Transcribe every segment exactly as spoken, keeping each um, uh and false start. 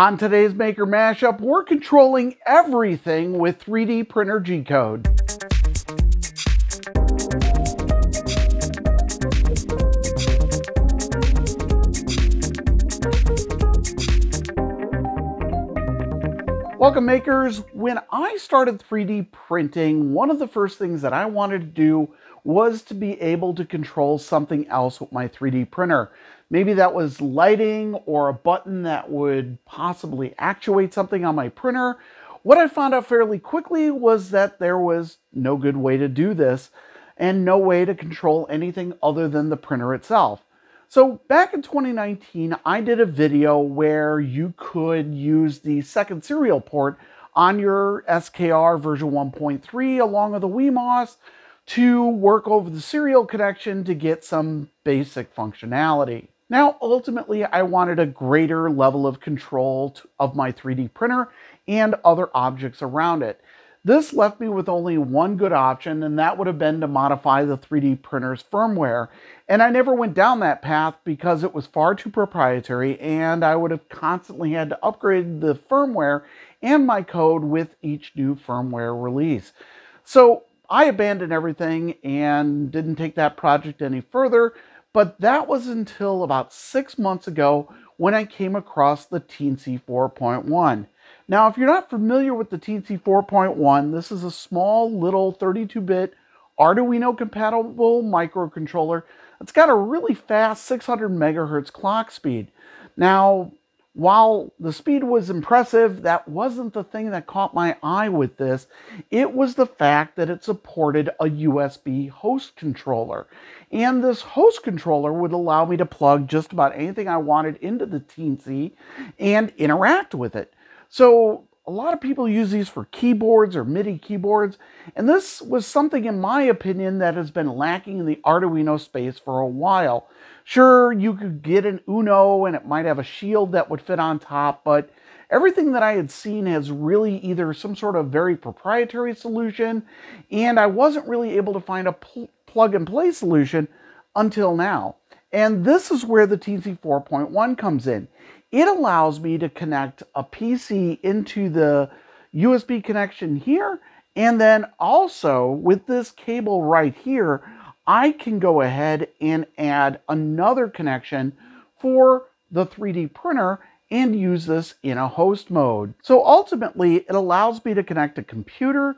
On today's Maker Mashup, we're controlling everything with three D printer G-Code. Welcome makers. When I started three D printing, one of the first things that I wanted to do was to be able to control something else with my three D printer. Maybe that was lighting or a button that would possibly actuate something on my printer. What I found out fairly quickly was that there was no good way to do this and no way to control anything other than the printer itself. So back in twenty nineteen, I did a video where you could use the second serial port on your S K R version one point three along with the WeMos to work over the serial connection to get some basic functionality. Now, ultimately, I wanted a greater level of control of my three D printer and other objects around it. This left me with only one good option, and that would have been to modify the three D printer's firmware. And I never went down that path because it was far too proprietary, and I would have constantly had to upgrade the firmware and my code with each new firmware release. So I abandoned everything and didn't take that project any further, but that was until about six months ago when I came across the Teensy four point one. Now, if you're not familiar with the Teensy four point one, this is a small little thirty-two bit Arduino-compatible microcontroller that's got a really fast six hundred megahertz clock speed. Now, while the speed was impressive, that wasn't the thing that caught my eye with this. It was the fact that it supported a U S B host controller. And this host controller would allow me to plug just about anything I wanted into the Teensy and interact with it. So a lot of people use these for keyboards or MIDI keyboards, and this was something, in my opinion, that has been lacking in the Arduino space for a while. Sure, you could get an Uno, and it might have a shield that would fit on top, but everything that I had seen has really either some sort of very proprietary solution, and I wasn't really able to find a pl- plug-and-play solution until now. And this is where the Teensy four point one comes in. It allows me to connect a P C into the U S B connection here, and then also with this cable right here, I can go ahead and add another connection for the three D printer and use this in a host mode. So ultimately, it allows me to connect a computer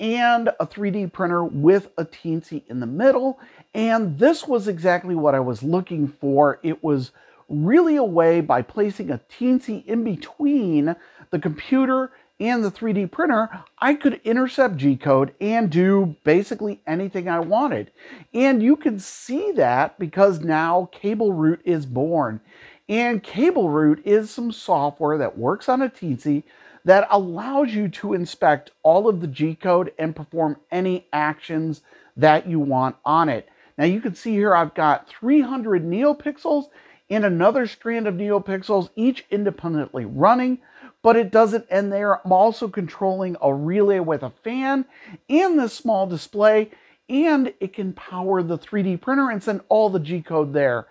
and a three D printer with a Teensy in the middle, and this was exactly what I was looking for. It was really a way, by placing a Teensy in between the computer and the three D printer, I could intercept G-Code and do basically anything I wanted. And you can see that because now CableRoot is born. And CableRoot is some software that works on a Teensy that allows you to inspect all of the G-Code and perform any actions that you want on it. Now you can see here I've got three hundred NeoPixels and another strand of NeoPixels, each independently running, but it doesn't end there. I'm also controlling a relay with a fan and this small display, and it can power the three D printer and send all the G-Code there.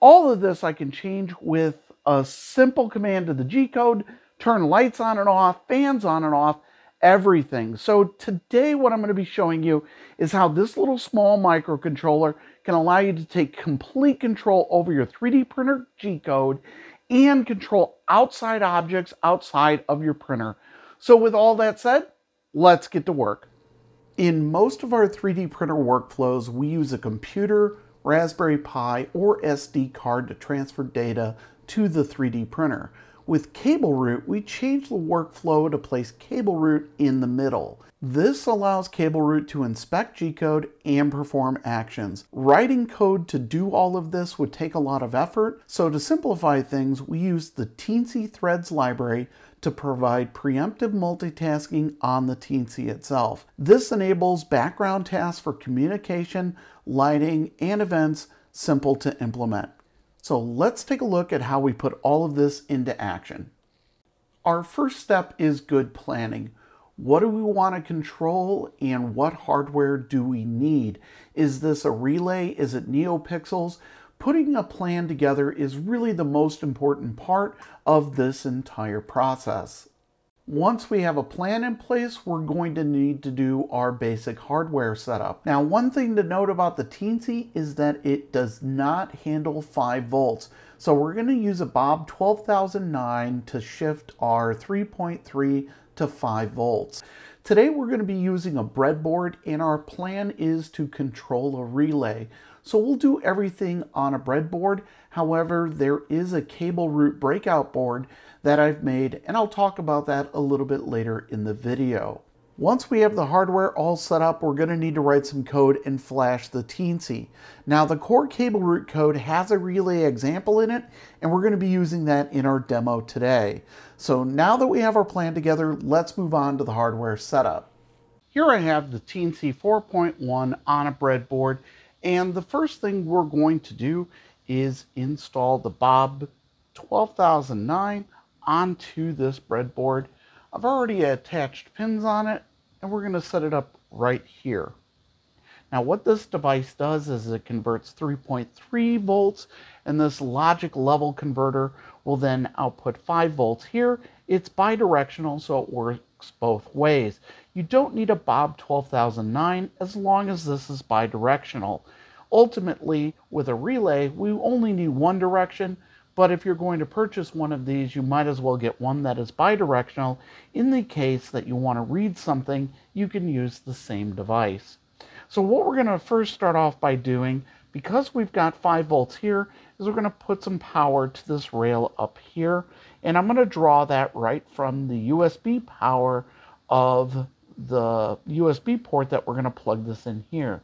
All of this I can change with a simple command to the G-Code, turn lights on and off, fans on and off, everything. So today what I'm going to be showing you is how this little small microcontroller can allow you to take complete control over your three D printer G-Code and control outside objects outside of your printer. So with all that said, let's get to work. In most of our three D printer workflows, we use a computer, Raspberry Pi, or S D card to transfer data to the three D printer. With CableRoot, we change the workflow to place CableRoot in the middle. This allows CableRoot to inspect G-Code and perform actions. Writing code to do all of this would take a lot of effort, so to simplify things, we use the Teensy Threads library to provide preemptive multitasking on the Teensy itself. This enables background tasks for communication, lighting, and events simple to implement. So let's take a look at how we put all of this into action. Our first step is good planning. What do we want to control and what hardware do we need? Is this a relay? Is it NeoPixels? Putting a plan together is really the most important part of this entire process. Once we have a plan in place, we're going to need to do our basic hardware setup. Now, one thing to note about the Teensy is that it does not handle five volts. So we're going to use a Bob twelve thousand nine to shift our three point three to five volts. Today we're going to be using a breadboard, and our plan is to control a relay. So we'll do everything on a breadboard. However, there is a CableRoot breakout board that I've made, and I'll talk about that a little bit later in the video. Once we have the hardware all set up, we're going to need to write some code and flash the Teensy. Now, the core CableRoot code has a relay example in it, and we're going to be using that in our demo today. So now that we have our plan together, let's move on to the hardware setup. Here I have the Teensy four point one on a breadboard. And the first thing we're going to do is install the Bob twelve thousand nine onto this breadboard. I've already attached pins on it, and we're going to set it up right here. Now, what this device does is it converts three point three volts, and this logic level converter will then output five volts here. It's bidirectional, so it works both ways. You don't need a Bob twelve thousand nine as long as this is bidirectional. Ultimately, with a relay, we only need one direction, but if you're going to purchase one of these, you might as well get one that is bidirectional. In the case that you want to read something, you can use the same device. So what we're going to first start off by doing, because we've got five volts here, is we're going to put some power to this rail up here. And I'm going to draw that right from the U S B power of the U S B port that we're going to plug this in here.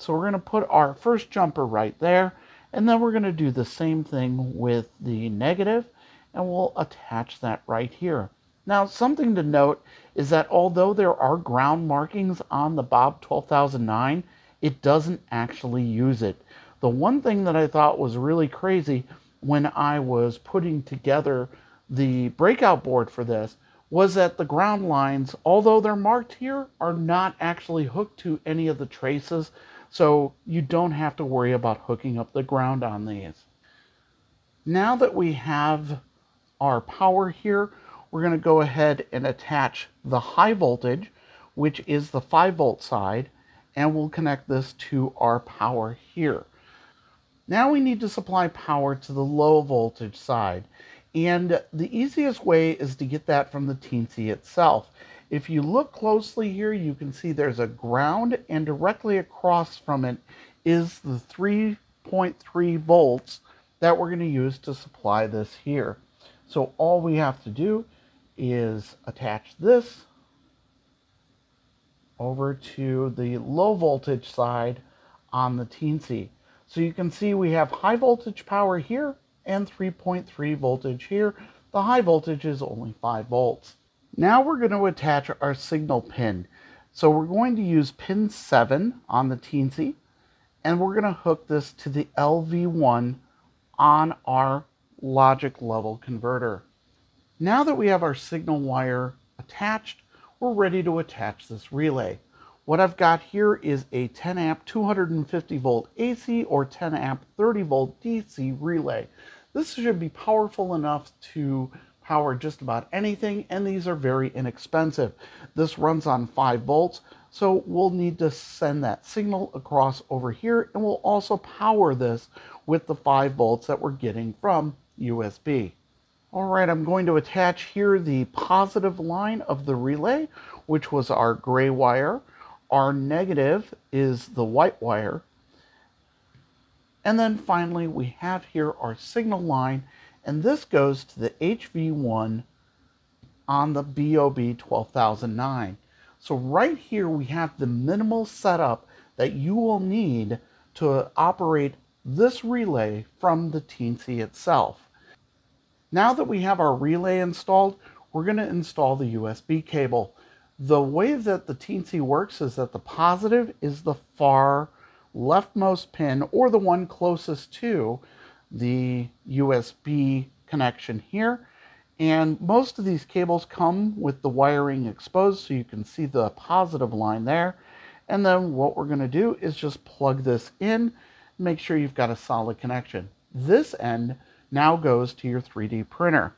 So we're going to put our first jumper right there. And then we're going to do the same thing with the negative, and we'll attach that right here. Now, something to note is that although there are ground markings on the Bob twelve thousand nine, it doesn't actually use it. The one thing that I thought was really crazy when I was putting together the breakout board for this was that the ground lines, although they're marked here, are not actually hooked to any of the traces. So you don't have to worry about hooking up the ground on these. Now that we have our power here, we're going to go ahead and attach the high voltage, which is the five volt side, and we'll connect this to our power here. Now we need to supply power to the low voltage side, and the easiest way is to get that from the Teensy itself. If you look closely here, you can see there's a ground, and directly across from it is the three point three volts that we're going to use to supply this here. So all we have to do is attach this over to the low voltage side on the Teensy. So you can see we have high voltage power here and three point three voltage here. The high voltage is only five volts. Now we're going to attach our signal pin. So we're going to use pin seven on the Teensy, and we're going to hook this to the L V one on our logic level converter. Now that we have our signal wire attached, we're ready to attach this relay. What I've got here is a ten amp two hundred fifty volt A C or ten amp thirty volt D C relay. This should be powerful enough to power just about anything, and these are very inexpensive. This runs on five volts, so we'll need to send that signal across over here, and we'll also power this with the five volts that we're getting from U S B. All right, I'm going to attach here the positive line of the relay, which was our gray wire. Our negative is the white wire. And then finally, we have here our signal line, and this goes to the H V one on the B O B twelve thousand nine. So right here, we have the minimal setup that you will need to operate this relay from the Teensy itself. Now that we have our relay installed, we're going to install the U S B cable. The way that the Teensy works is that the positive is the far leftmost pin, or the one closest to the U S B connection here. And most of these cables come with the wiring exposed, so you can see the positive line there. And then what we're going to do is just plug this in, make sure you've got a solid connection. This end now goes to your three D printer.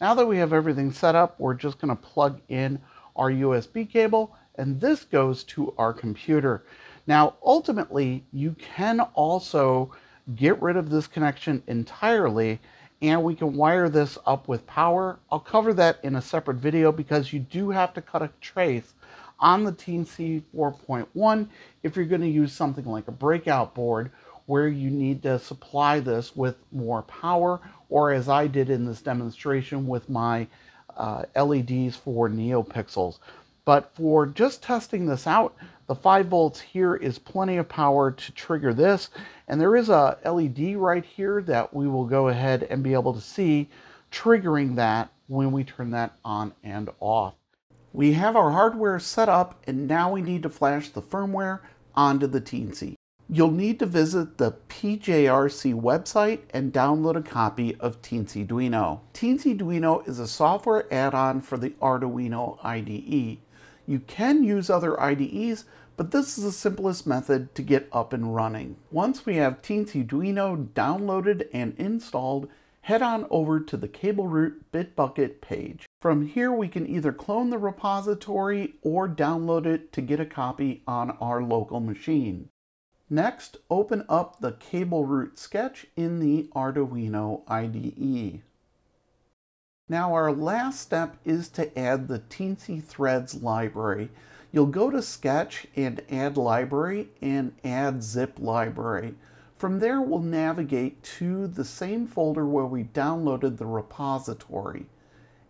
Now that we have everything set up, we're just going to plug in our U S B cable, and this goes to our computer. Now, ultimately, you can also get rid of this connection entirely, and we can wire this up with power. I'll cover that in a separate video because you do have to cut a trace on the Teensy four point one if you're going to use something like a breakout board where you need to supply this with more power, or as I did in this demonstration with my uh, L E Ds for NeoPixels. But for just testing this out, the five volts here is plenty of power to trigger this. And there is a L E D right here that we will go ahead and be able to see triggering that when we turn that on and off. We have our hardware set up, and now we need to flash the firmware onto the Teensy. You'll need to visit the P J R C website and download a copy of Teensyduino. Teensyduino is a software add-on for the Arduino I D E. You can use other I D Es, but this is the simplest method to get up and running. Once we have Teensyduino downloaded and installed, head on over to the CableRoot Bitbucket page. From here, we can either clone the repository or download it to get a copy on our local machine. Next, open up the CableRoot sketch in the Arduino I D E. Now our last step is to add the Teensy Threads library. You'll go to Sketch and Add Library and Add Zip Library. From there, we'll navigate to the same folder where we downloaded the repository.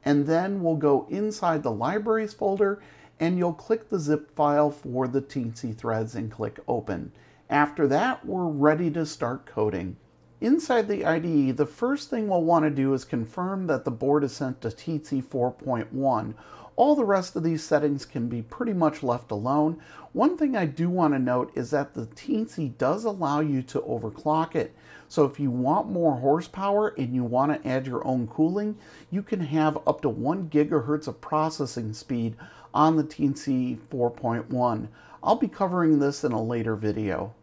And then we'll go inside the Libraries folder and you'll click the zip file for the Teensy Threads and click Open. After that, we're ready to start coding. Inside the I D E, the first thing we'll want to do is confirm that the board is sent to Teensy four point one. All the rest of these settings can be pretty much left alone. One thing I do want to note is that the Teensy does allow you to overclock it. So if you want more horsepower and you want to add your own cooling, you can have up to one gigahertz of processing speed on the Teensy four point one. I'll be covering this in a later video.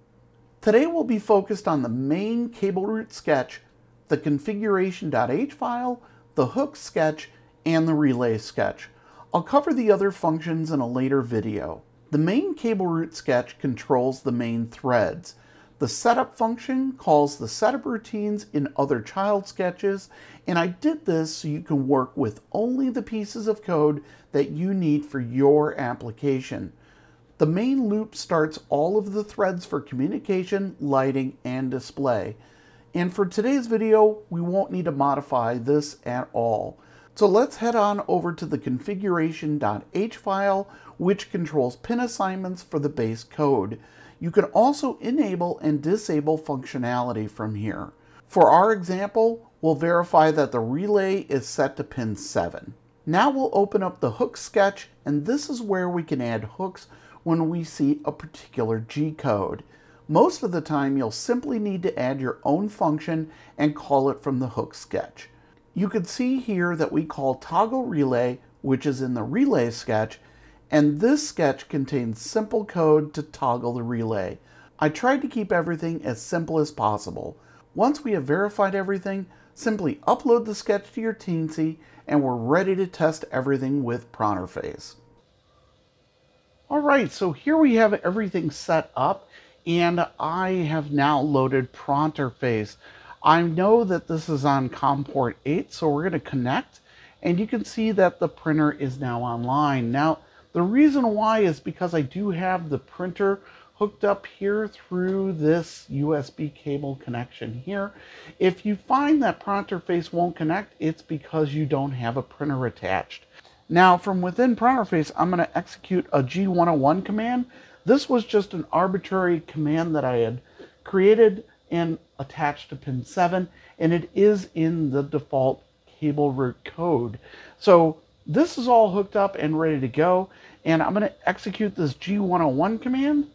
Today we'll be focused on the main CableRoot sketch, the configuration.h file, the hook sketch, and the relay sketch. I'll cover the other functions in a later video. The main CableRoot sketch controls the main threads. The setup function calls the setup routines in other child sketches, and I did this so you can work with only the pieces of code that you need for your application. The main loop starts all of the threads for communication, lighting, and display. And for today's video, we won't need to modify this at all. So let's head on over to the configuration.h file, which controls pin assignments for the base code. You can also enable and disable functionality from here. For our example, we'll verify that the relay is set to pin seven. Now we'll open up the hook sketch, and this is where we can add hooks when we see a particular G-code. Most of the time, you'll simply need to add your own function and call it from the hook sketch. You can see here that we call toggle relay, which is in the relay sketch, and this sketch contains simple code to toggle the relay. I tried to keep everything as simple as possible. Once we have verified everything, simply upload the sketch to your Teensy, and we're ready to test everything with Pronterface. All right, so here we have everything set up, and I have now loaded Pronterface. I know that this is on COM port eight, so we're going to connect, and you can see that the printer is now online. Now, the reason why is because I do have the printer hooked up here through this U S B cable connection here. If you find that Pronterface won't connect, it's because you don't have a printer attached. Now, from within Pronterface, I'm going to execute a G one oh one command. This was just an arbitrary command that I had created and attached to pin seven, and it is in the default CableRoot code. So this is all hooked up and ready to go, and I'm going to execute this G one oh one command,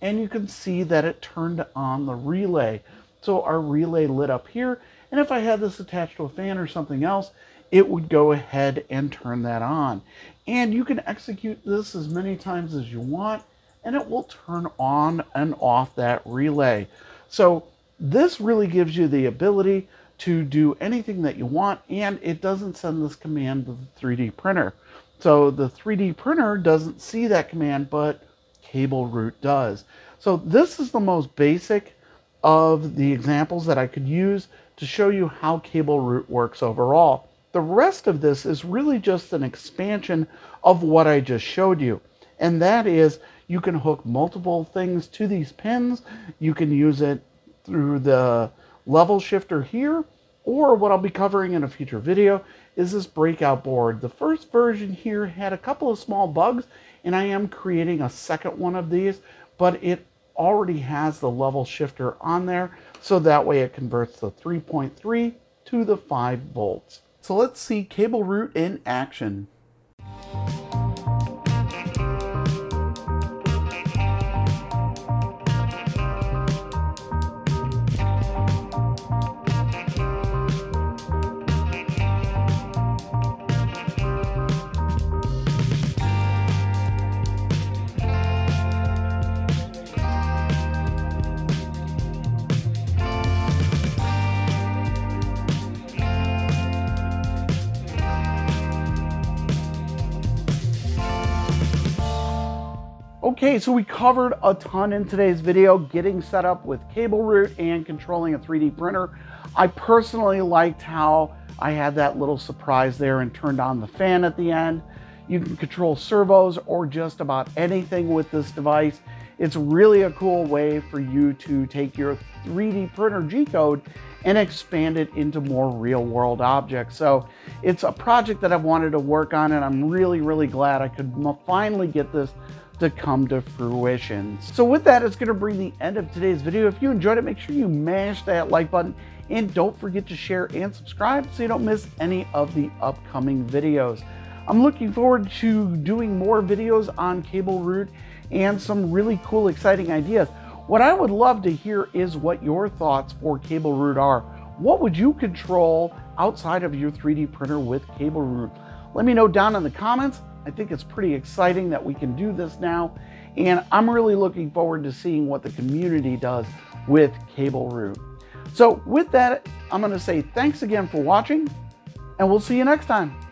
and you can see that it turned on the relay. So our relay lit up here, and if I had this attached to a fan or something else, it would go ahead and turn that on. And you can execute this as many times as you want, and it will turn on and off that relay. So this really gives you the ability to do anything that you want, and it doesn't send this command to the three D printer. So the three D printer doesn't see that command, but CableRoot does. So this is the most basic of the examples that I could use to show you how CableRoot works overall. The rest of this is really just an expansion of what I just showed you, and that is you can hook multiple things to these pins. You can use it through the level shifter here, or what I'll be covering in a future video is this breakout board. The first version here had a couple of small bugs, and I am creating a second one of these, but it already has the level shifter on there, so that way it converts the three point three to the five volts. So let's see CableRoot in action. Okay, so we covered a ton in today's video, getting set up with CableRoot and controlling a three D printer. I personally liked how I had that little surprise there and turned on the fan at the end. You can control servos or just about anything with this device. It's really a cool way for you to take your three D printer G-code and expand it into more real-world objects. So it's a project that I've wanted to work on, and I'm really, really glad I could finally get this to come to fruition. So with that, it's gonna bring the end of today's video. If you enjoyed it, make sure you mash that like button, and don't forget to share and subscribe so you don't miss any of the upcoming videos. I'm looking forward to doing more videos on CableRoot and some really cool, exciting ideas. What I would love to hear is what your thoughts for CableRoot are. What would you control outside of your three D printer with CableRoot? Let me know down in the comments. I think it's pretty exciting that we can do this now, and I'm really looking forward to seeing what the community does with CableRoot. So with that, I'm going to say thanks again for watching, and we'll see you next time.